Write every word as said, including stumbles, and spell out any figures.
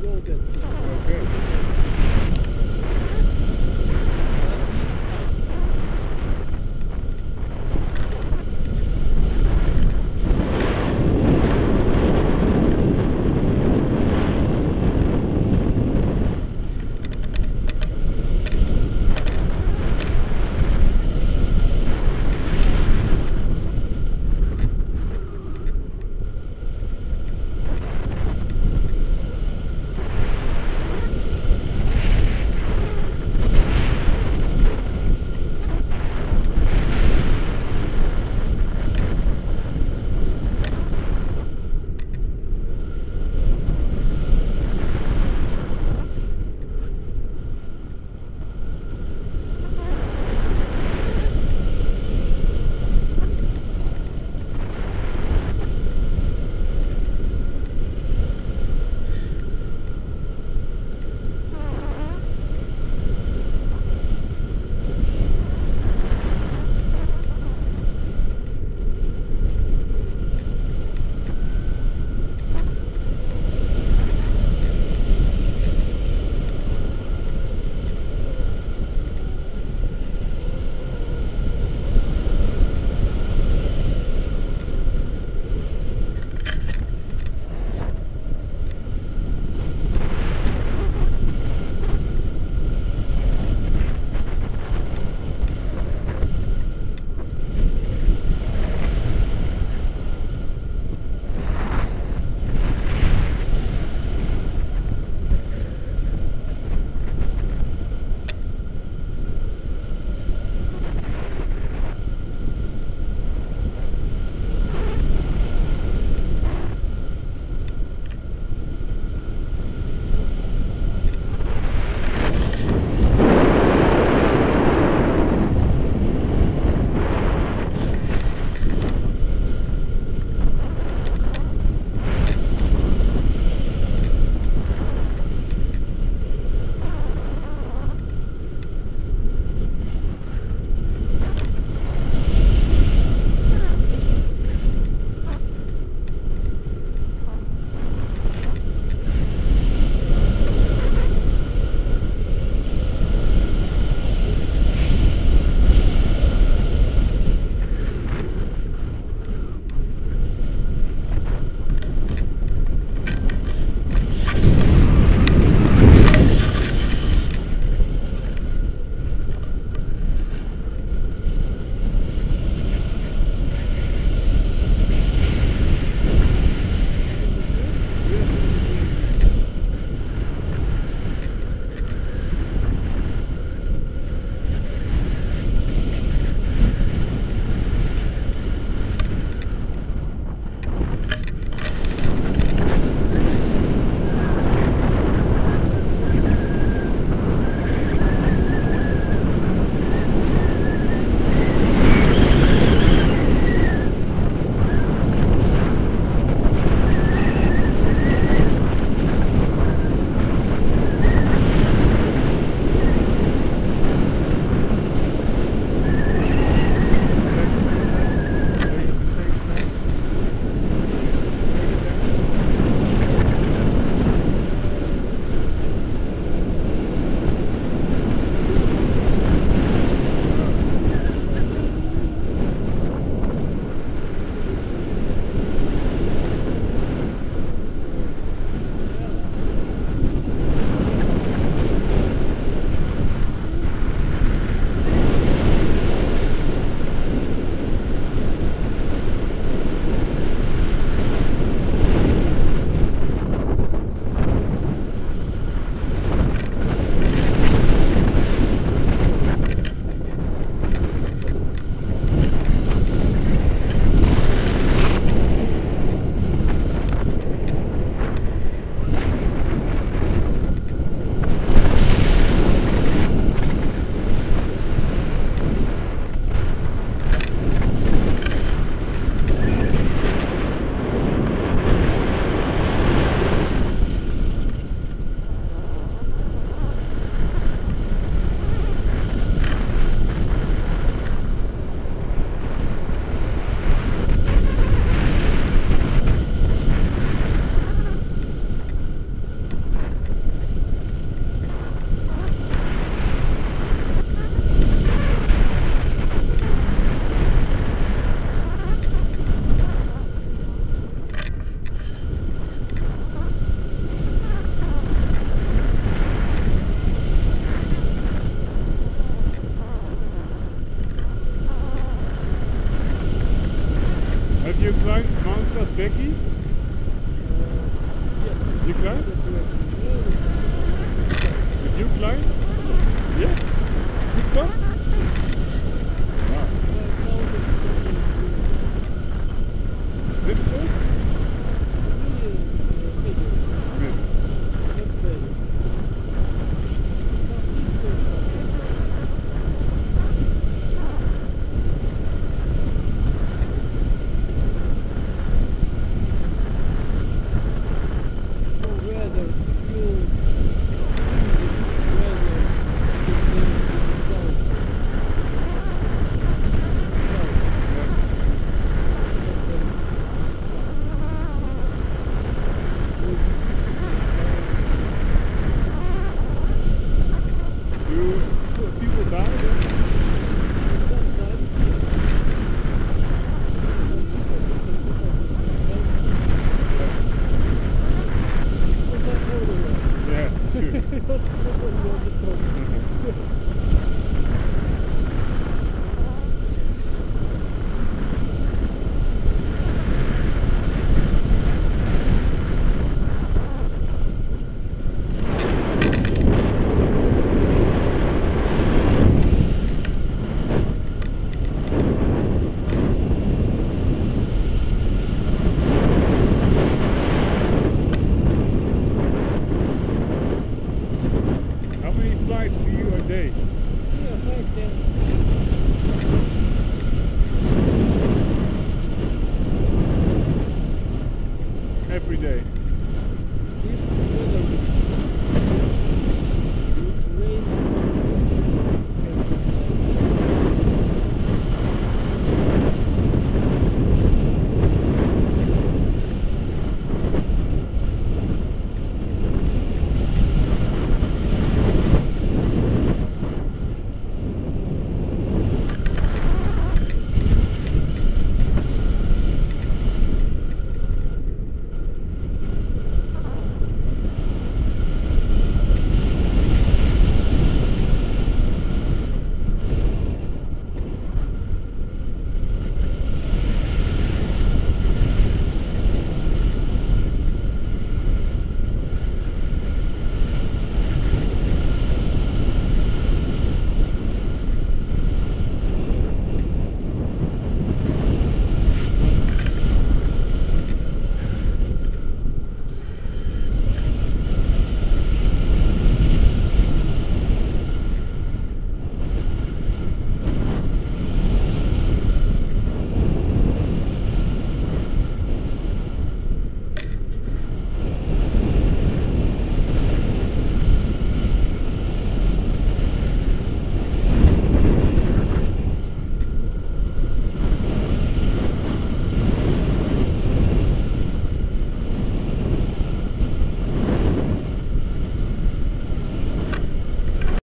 real good. Okay. you climb? Did you climb? Yes? Good one? Wow. Difficult? Yeah, sure.